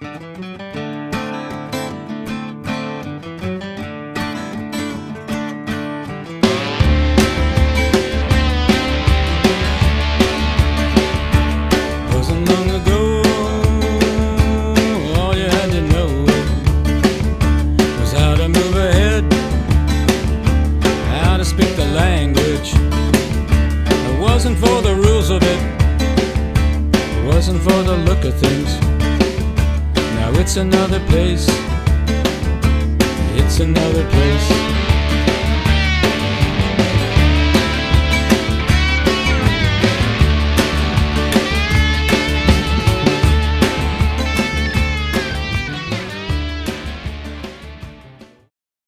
It wasn't for the rules of it, it wasn't for the look of things. Now it's another place, it's another place.